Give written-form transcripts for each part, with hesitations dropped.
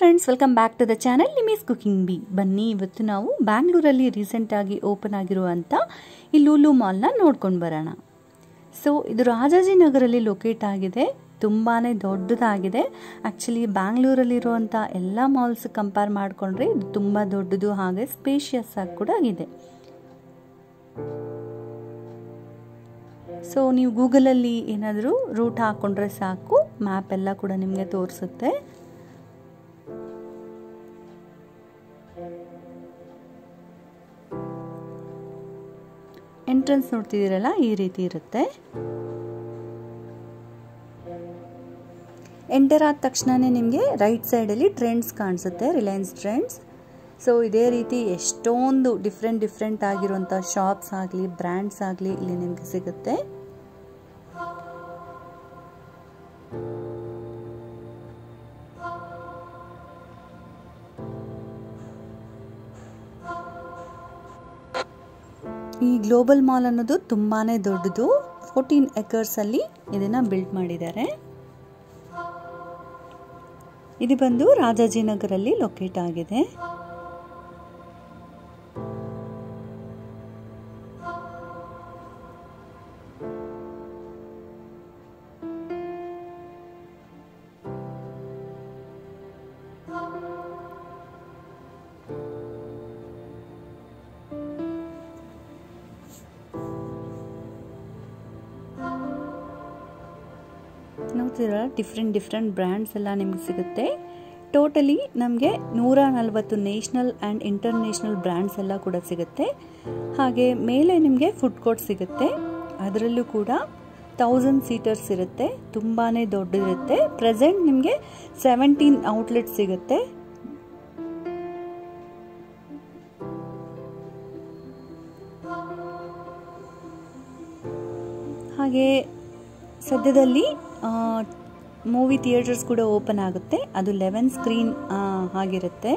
friends, welcome back to the channel Nimmi's cooking bee. ಬನ್ನಿ ಇವತ್ತು ನಾವು ಬೆಂಗಳೂರಲ್ಲಿ ರೀಸೆಂಟ್ ಆಗಿ ಓಪನ್ ಆಗಿರುವಂತ ಈ ಲೂಲು ಮಾಲ್ ನ ನೋಡ್ಕೊಂಡು ಬರೋಣ. ಸೋ ಇದು ರಾಜಾಜಿನಗರದಲ್ಲಿ ಲೊಕೇಟ್ ಆಗಿದೆ. ತುಂಬಾನೇ ದೊಡ್ಡದಾಗಿದೆ. ಆಕ್ಚುಲಿ ಬೆಂಗಳೂರಲ್ಲಿ ಇರುವಂತ ಎಲ್ಲಾ ಮಾಲ್ಸ್ ಕಂಪೇರ್ ಮಾಡ್ಕೊಂಡ್ರೆ ಇದು ತುಂಬಾ ದೊಡ್ಡದು ಹಾಗೆ ಸ್ಪೇಷಿಯಸ್ ಆಗಿ ಕೂಡ ಇದೆ. ಸೋ ನೀವು ಗೂಗಲ್ ಅಲ್ಲಿ ಏನಾದರೂ ರೂಟ್ ಹಾಕೊಂಡ್ರೆ ಸಾಕು, ಮ್ಯಾಪ್ ಎಲ್ಲ ಕೂಡ ನಿಮಗೆ ತೋರಿಸುತ್ತೆ. ಎಂಟ್ರೆನ್ಸ್ ನೋಡ್ತಿದ್ದೀರಲ್ಲ, ಈ ರೀತಿ ಇರುತ್ತೆ. ಎಂಟರ್ ಆದ ತಕ್ಷಣನೇ ನಿಮಗೆ ರೈಟ್ ಸೈಡಲ್ಲಿ ಟ್ರೆಂಡ್ಸ್ ಕಾಣಿಸುತ್ತೆ, ರಿಲಯನ್ಸ್ ಟ್ರೆಂಡ್ಸ್. ಸೊ ಇದೇ ರೀತಿ ಎಷ್ಟೊಂದು ಡಿಫ್ರೆಂಟ್ ಆಗಿರುವಂಥ ಶಾಪ್ಸ್ ಆಗಲಿ ಬ್ರ್ಯಾಂಡ್ಸ್ ಆಗಲಿ ಇಲ್ಲಿ ನಿಮಗೆ ಸಿಗುತ್ತೆ. ಈ ಗ್ಲೋಬಲ್ ಮಾಲ್ ಅನ್ನೋದು ತುಂಬಾನೇ ದೊಡ್ಡದು. 14 acres ಅಲ್ಲಿ ಇದನ್ನ ಬಿಲ್ಡ್ ಮಾಡಿದ್ದಾರೆ. ಇದು ಬಂದು ರಾಜಾಜಿನಗರಲ್ಲಿ ಲೊಕೇಟ್ ಆಗಿದೆ. ನೋಡ್ತಿರೋ ಡಿಫ್ರೆಂಟ್ ಬ್ರ್ಯಾಂಡ್ಸ್ ಎಲ್ಲ ನಿಮಗೆ ಸಿಗುತ್ತೆ. ಟೋಟಲಿ ನಮಗೆ 140 ನ್ಯಾಷನಲ್ ಆ್ಯಂಡ್ ಇಂಟರ್ನ್ಯಾಷನಲ್ ಬ್ರ್ಯಾಂಡ್ಸ್ ಎಲ್ಲ ಕೂಡ ಸಿಗುತ್ತೆ. ಹಾಗೆ ಮೇಲೆ ನಿಮಗೆ ಫುಡ್ ಕೋರ್ಟ್ ಸಿಗುತ್ತೆ. ಅದರಲ್ಲೂ ಕೂಡ 1000 seaters ಇರುತ್ತೆ, ತುಂಬಾ ದೊಡ್ಡದಿರುತ್ತೆ. ಪ್ರೆಸೆಂಟ್ ನಿಮಗೆ 17 outlets ಸಿಗುತ್ತೆ. ಹಾಗೆ ಸದ್ಯದಲ್ಲಿ ಮೂವಿ ಥಿಯೇಟರ್ಸ್ ಕೂಡ ಓಪನ್ ಆಗುತ್ತೆ. ಅದು 11 screen ಆಗಿರುತ್ತೆ.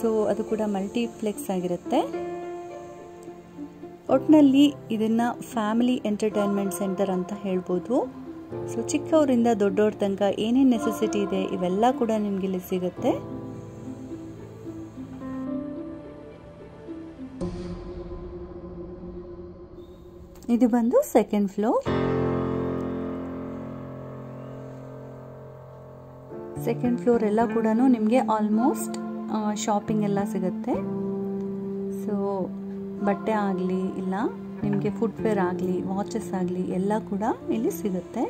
ಸೊ ಅದು ಕೂಡ ಮಲ್ಟಿಪ್ಲೆಕ್ಸ್ ಆಗಿರುತ್ತೆ. ಒಟ್ಟಿನಲ್ಲಿ ಇದನ್ನು ಫ್ಯಾಮಿಲಿ ಎಂಟರ್ಟೈನ್ಮೆಂಟ್ ಸೆಂಟರ್ ಅಂತ ಹೇಳ್ಬೋದು. ಸೊ ಚಿಕ್ಕವರಿಂದ ದೊಡ್ಡವ್ರ ತನಕ ಏನೇನು ನೆಸೆಸಿಟಿ ಇದೆ ಇವೆಲ್ಲ ಕೂಡ ನಿಮಗೆ ಇಲ್ಲಿ ಸಿಗುತ್ತೆ. ಇದು ಬಂದು ಸೆಕೆಂಡ್ ಫ್ಲೋರ್. ಸೆಕೆಂಡ್ ಫ್ಲೋರ್ ಎಲ್ಲ ಕೂಡ ನಿಮಗೆ ಆಲ್ಮೋಸ್ಟ್ ಶಾಪಿಂಗ್ ಎಲ್ಲ ಸಿಗುತ್ತೆ. ಸೊ ಬಟ್ಟೆ ಆಗಲಿ ಇಲ್ಲ ನಿಮಗೆ ಫುಟ್ವೇರ್ ಆಗಲಿ ವಾಚಸ್ ಆಗಲಿ ಎಲ್ಲ ಕೂಡ ಇಲ್ಲಿ ಸಿಗುತ್ತೆ.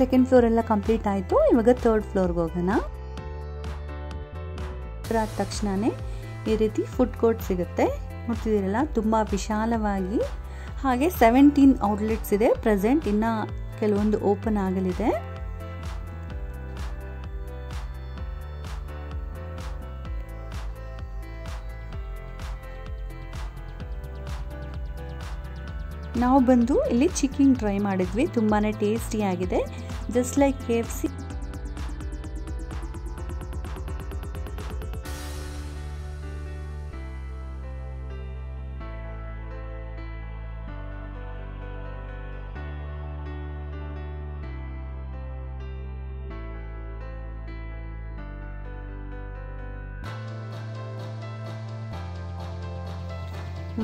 second floor ella complete aaytu ivaga third floor ಗೆ ಹೋಗೋಣ ಆ ತಕ್ಷಣನೇ ಈ ರೀತಿ ಫುಡ್ ಕೋರ್ಟ್ ಸಿಗುತ್ತೆ ನೋಡ್ತಿದ್ದೀರಲ್ಲ ತುಂಬಾ ವಿಶಾಲವಾಗಿ ಹಾಗೆ 17 ಔಟ್ಲೆಟ್ಸ್ ಇದೆ ಪ್ರೆಸೆಂಟ್ ಇನ್ನ ಕೆಲವೊಂದು ಓಪನ್ ಆಗಲಿದೆ ನಾವು ಬಂದು ಇಲ್ಲಿ ಚಿಕನ್ ಟ್ರೈ ಮಾಡಿದ್ವಿ ತುಂಬಾನೇ ಟೇಸ್ಟಿ ಆಗಿದೆ just like KFC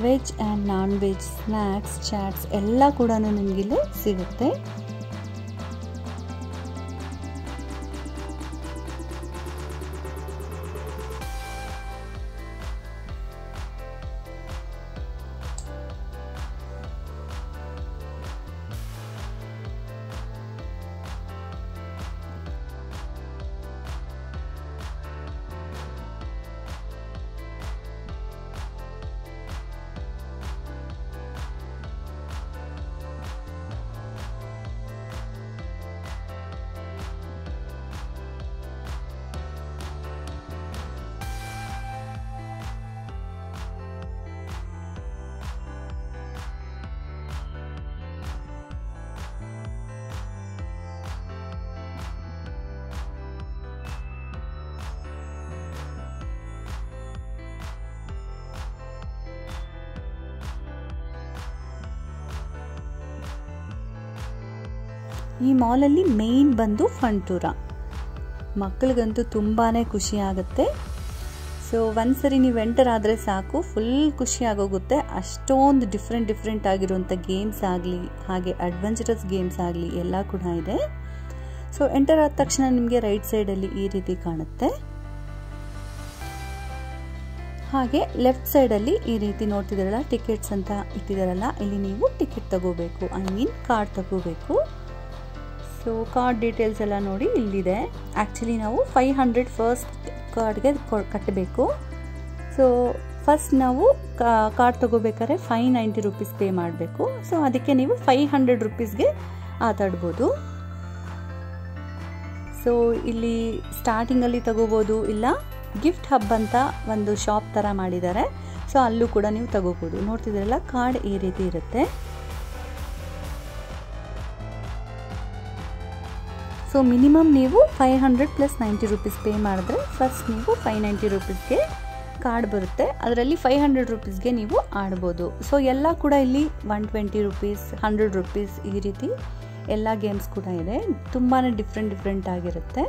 veg and non veg snacks chaats ಎಲ್ಲ ಕೂಡ ನಿಮಗಿಲ್ಲಿ ಸಿಗುತ್ತೆ ಈ ಮಾಲ್ ಅಲ್ಲಿ ಮೇನ್ ಬಂದು ಫಂಟೂರಾ ಮಕ್ಕಳಿಗಂತೂ ತುಂಬಾನೇ ಖುಷಿ ಆಗುತ್ತೆ ಸೋ ಒಂದ್ಸರಿ ನೀವು ಎಂಟರ್ ಆದ್ರೆ ಸಾಕು ಫುಲ್ ಖುಷಿ ಆಗೋಗುತ್ತೆ ಅಷ್ಟೊಂದು ಡಿಫರೆಂಟ್ ಆಗಿರುವಂತ ಗೇಮ್ಸ್ ಆಗಲಿ ಹಾಗೆ ಅಡ್ವೆಂಚರಸ್ ಗೇಮ್ಸ್ ಆಗಲಿ ಎಲ್ಲ ಕೂಡ ಇದೆ ಸೋ ಎಂಟರ್ ಆದ ತಕ್ಷಣ ನಿಮಗೆ ರೈಟ್ ಸೈಡ್ ಅಲ್ಲಿ ಈ ರೀತಿ ಕಾಣುತ್ತೆ ಹಾಗೆ ಲೆಫ್ಟ್ ಸೈಡ್ ಅಲ್ಲಿ ಈ ರೀತಿ ನೋಡ್ತಿದ್ದೀರಲ್ಲ ಟಿಕೆಟ್ಸ್ ಅಂತ ಇಟ್ಟಿದಾರಲ್ಲ ಇಲ್ಲಿ ನೀವು ಟಿಕೆಟ್ ತಗೋಬೇಕು ಐ ಮೀನ್ ಕಾರ್ಡ್ ತಗೋಬೇಕು So ಕಾರ್ಡ್ ಡೀಟೇಲ್ಸ್ ಎಲ್ಲ ನೋಡಿ ಇಲ್ಲಿದೆ ಆ್ಯಕ್ಚುಲಿ ನಾವು 500 ಫಸ್ಟ್ ಕಾರ್ಡ್ಗೆ ಕಟ್ಟಬೇಕು ಸೊ ಫಸ್ಟ್ ನಾವು ಕಾರ್ಡ್ ತಗೋಬೇಕಾದ್ರೆ 590 ರೂಪೀಸ್ ಪೇ ಮಾಡಬೇಕು ಸೊ ಅದಕ್ಕೆ ನೀವು 500 ರೂಪೀಸ್ಗೆ ಆಟಾಡ್ಬೋದು ಸೊ ಇಲ್ಲಿ ಸ್ಟಾರ್ಟಿಂಗಲ್ಲಿ ತಗೋಬೋದು ಇಲ್ಲ ಗಿಫ್ಟ್ ಹಬ್ ಅಂತ ಒಂದು ಶಾಪ್ ಥರ ಮಾಡಿದ್ದಾರೆ ಸೊ ಅಲ್ಲೂ ಕೂಡ ನೀವು ತಗೋಬೋದು ನೋಡ್ತಿದ್ದೀರಲ್ಲ ಕಾರ್ಡ್ ಈ ರೀತಿ ಇರುತ್ತೆ ಸೊ ಮಿನಿಮಮ್ ನೀವು 500 ಪ್ಲಸ್ 90 ರೂಪೀಸ್ ಪೇ ಮಾಡಿದ್ರೆ ಫಸ್ಟ್ ನೀವು 590 ರೂಪೀಸ್ಗೆ ಕಾರ್ಡ್ ಬರುತ್ತೆ ಅದರಲ್ಲಿ 500 ರೂಪೀಸ್ಗೆ ನೀವು ಆಡ್ಬೋದು ಸೊ ಎಲ್ಲ ಕೂಡ ಇಲ್ಲಿ 120 ರೂಪೀಸ್ 100 ರೂಪೀಸ್ ಈ ರೀತಿ ಎಲ್ಲ ಗೇಮ್ಸ್ ಕೂಡ ಇದೆ ತುಂಬಾ ಡಿಫ್ರೆಂಟ್ ಆಗಿರುತ್ತೆ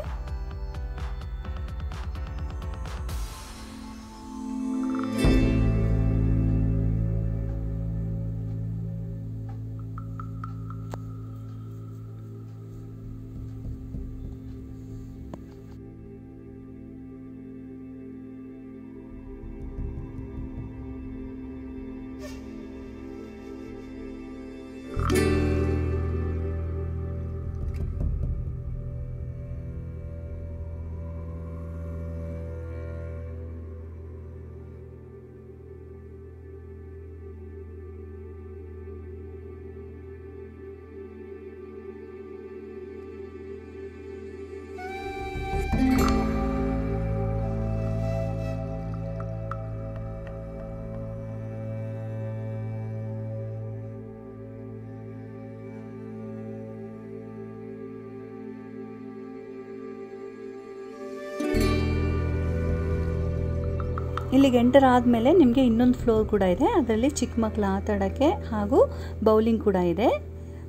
ಇಲ್ಲಿಗೆ ಎಂಟರ್ ಆದಮೇಲೆ ನಿಮಗೆ ಇನ್ನೊಂದು ಫ್ಲೋರ್ ಕೂಡ ಇದೆ ಅದರಲ್ಲಿ ಚಿಕ್ಕ ಮಕ್ಕಳು ಆಟ ಆಡೋಕ್ಕೆ ಹಾಗೂ ಬೌಲಿಂಗ್ ಕೂಡ ಇದೆ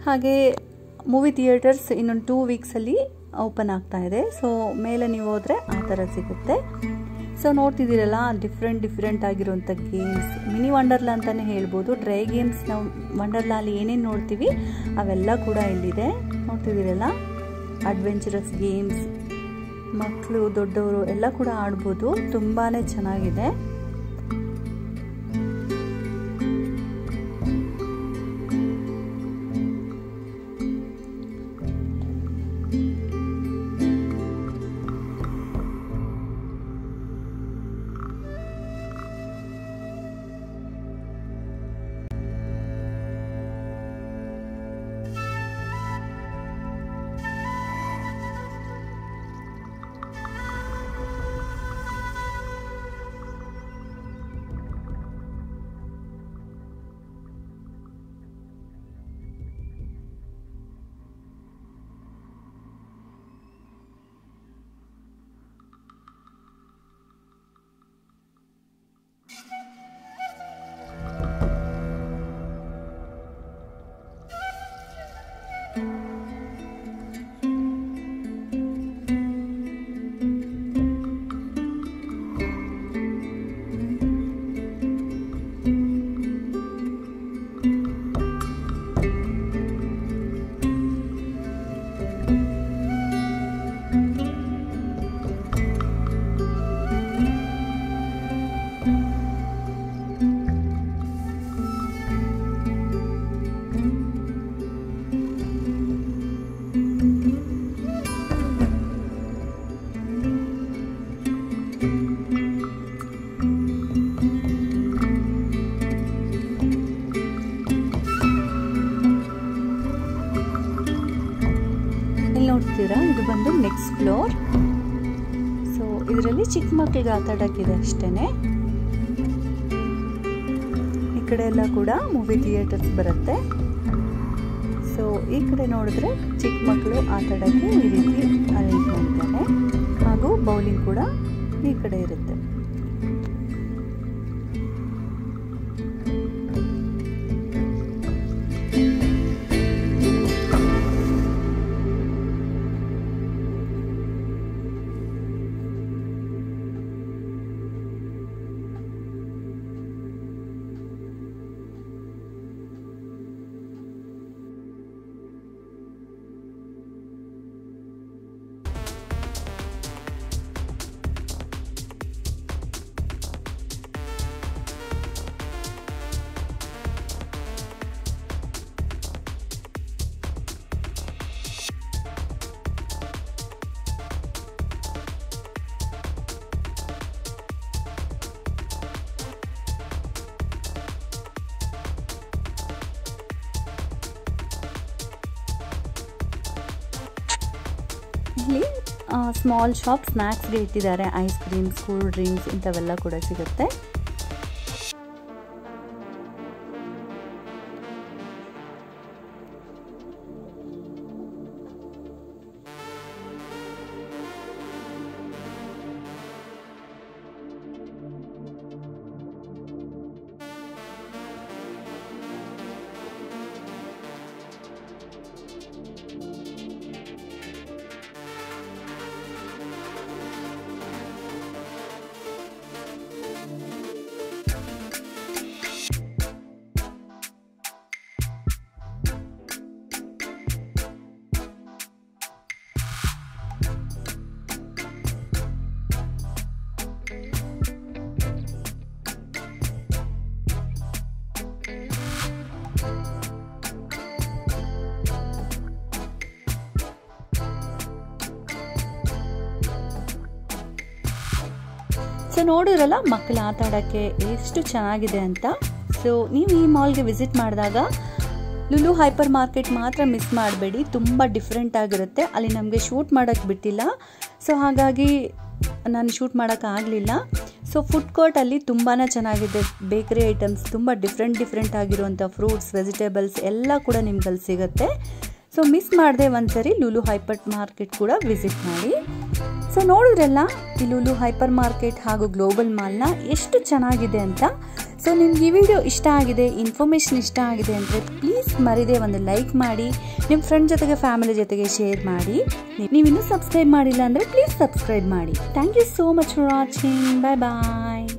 ಹಾಗೆ ಮೂವಿ ಥಿಯೇಟರ್ಸ್ ಇನ್ನೊಂದು 2 ವೀಕ್ಸಲ್ಲಿ ಓಪನ್ ಆಗ್ತಾ ಇದೆ ಸೊ ಮೇಲೆ ನೀವು ಹೋದರೆ ಆ ಥರ ಸಿಗುತ್ತೆ ಸೊ ನೋಡ್ತಿದ್ದೀರಲ್ಲ ಡಿಫ್ರೆಂಟ್ ಆಗಿರುವಂಥ ಗೇಮ್ಸ್ ಮಿನಿ ವಂಡರ್ಲಾ ಅಂತಲೇ ಹೇಳ್ಬೋದು ಡ್ರೈ ಗೇಮ್ಸ್ ನಾವು ವಂಡರ್ಲಾಲ್ಲಿ ಏನೇನು ನೋಡ್ತೀವಿ ಅವೆಲ್ಲ ಕೂಡ ಇಲ್ಲಿದೆ ನೋಡ್ತಿದ್ದೀರಲ್ಲ ಅಡ್ವೆಂಚರಸ್ ಗೇಮ್ಸ್ ಮಕ್ಕಳು ದೊಡ್ಡವರು ಎಲ್ಲ ಕೂಡ ಆಡ್ಬೋದು ತುಂಬಾನೇ ಚೆನ್ನಾಗಿದೆ ಇದು ಬಂದು ನೆಕ್ಸ್ಟ್ ಫ್ಲೋರ್. ಸೊ ಇದರಲ್ಲಿ ಚಿಕ್ಕ ಮಕ್ಕಳಿಗೆ ಆಟ ಆಡೋಕ್ಕಿದೆ ಅಷ್ಟೇನೆ. ಈ ಕಡೆ ಎಲ್ಲ ಕೂಡ ಮೂವಿ ಥಿಯೇಟರ್ಸ್ ಬರುತ್ತೆ. ಸೊ ಈ ಕಡೆ ನೋಡಿದ್ರೆ ಚಿಕ್ಕ ಮಕ್ಕಳು ಆಟ ಆಡೋಕ್ಕೆ ಈ ರೀತಿ ಅರೇಂಜ್ ಮಾಡ್ತಾರೆ. ಹಾಗೂ ಬೌಲಿಂಗ್ ಕೂಡ ಈ ಕಡೆ ಇರುತ್ತೆ. ಇಲ್ಲಿ ಸ್ಮಾಲ್ ಶಾಪ್ ಸ್ನ್ಯಾಕ್ಸ್ಗೆ ಇಟ್ಟಿದ್ದಾರೆ. ಐಸ್ ಕ್ರೀಮ್ಸ್, ಕೂಲ್ ಡ್ರಿಂಕ್ಸ್ ಇಂಥವೆಲ್ಲ ಕೂಡ ಸಿಗುತ್ತೆ. ಸೊ ನೋಡಿರಲ್ಲ ಮಕ್ಕಳ ಆಟ ಆಡೋಕ್ಕೆ ಎಷ್ಟು ಚೆನ್ನಾಗಿದೆ ಅಂತ. ಸೊ ನೀವು ಈ ಮಾಲ್ಗೆ ವಿಸಿಟ್ ಮಾಡಿದಾಗ ಲುಲು ಹೈಪರ್ ಮಾರ್ಕೆಟ್ ಮಾತ್ರ ಮಿಸ್ ಮಾಡಬೇಡಿ. ತುಂಬ ಡಿಫ್ರೆಂಟ್ ಆಗಿರುತ್ತೆ. ಅಲ್ಲಿ ನಮಗೆ ಶೂಟ್ ಮಾಡೋಕ್ಕೆ ಬಿಟ್ಟಿಲ್ಲ. ಸೊ ಹಾಗಾಗಿ ನಾನು ಶೂಟ್ ಮಾಡೋಕ್ಕಾಗಲಿಲ್ಲ. ಸೊ ಫುಡ್ ಕೋರ್ಟಲ್ಲಿ ತುಂಬಾ ಚೆನ್ನಾಗಿದೆ. ಬೇಕರಿ ಐಟಮ್ಸ್ ತುಂಬ ಡಿಫ್ರೆಂಟ್ ಆಗಿರುವಂಥ ಫ್ರೂಟ್ಸ್, ವೆಜಿಟೇಬಲ್ಸ್ ಎಲ್ಲ ಕೂಡ ನಿಮ್ಗಲ್ಲಿ ಸಿಗುತ್ತೆ. ಸೊ ಮಿಸ್ ಮಾಡದೆ ಒಂದ್ಸರಿ ಲುಲು ಹೈಪರ್ ಮಾರ್ಕೆಟ್ ಕೂಡ ವಿಸಿಟ್ ಮಾಡಿ. ಸೊ ನೋಡಿದ್ರೆಲ್ಲ ಈ ಲುಲು ಹೈಪರ್ ಮಾರ್ಕೆಟ್ ಹಾಗೂ ಗ್ಲೋಬಲ್ ಮಾಲ್ನ ಎಷ್ಟು ಚೆನ್ನಾಗಿದೆ ಅಂತ. ಸೊ ನಿಮ್ಗೆ ಈ ವಿಡಿಯೋ ಇಷ್ಟ ಆಗಿದೆ, ಇನ್ಫಾರ್ಮೇಷನ್ ಇಷ್ಟ ಆಗಿದೆ ಅಂದರೆ ಪ್ಲೀಸ್ ಮರಿದೇ ಒಂದು ಲೈಕ್ ಮಾಡಿ, ನಿಮ್ಮ ಫ್ರೆಂಡ್ ಜೊತೆಗೆ ಫ್ಯಾಮಿಲಿ ಜೊತೆಗೆ ಶೇರ್ ಮಾಡಿ. ನೀವಿನ್ನೂ ಸಬ್ಸ್ಕ್ರೈಬ್ ಮಾಡಿಲ್ಲ ಅಂದರೆ ಪ್ಲೀಸ್ ಸಬ್ಸ್ಕ್ರೈಬ್ ಮಾಡಿ. Thank you so much for watching. Bye bye.